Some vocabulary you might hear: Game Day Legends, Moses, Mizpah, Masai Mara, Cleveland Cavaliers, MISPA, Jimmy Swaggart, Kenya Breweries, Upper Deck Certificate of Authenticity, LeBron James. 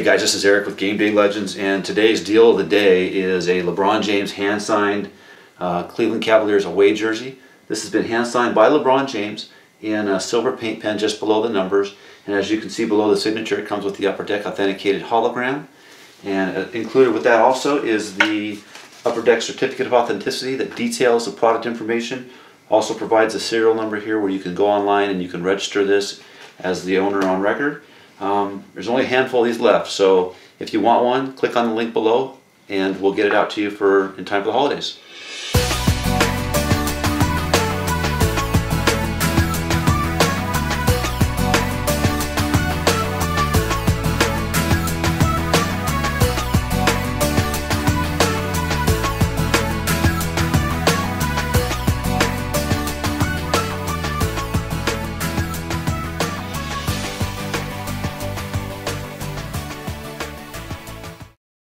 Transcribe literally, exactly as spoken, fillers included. Hey guys, this is Eric with Game Day Legends, and today's deal of the day is a LeBron James hand-signed uh, Cleveland Cavaliers away jersey. This has been hand-signed by LeBron James in a silver paint pen just below the numbers, and as you can see below the signature, it comes with the Upper Deck authenticated hologram, and uh, included with that also is the Upper Deck Certificate of Authenticity that details the product information. Also provides a serial number here where you can go online and you can register this as the owner on record. Um, there's only a handful of these left, so if you want one, click on the link below and we'll get it out to you for in time for the holidays.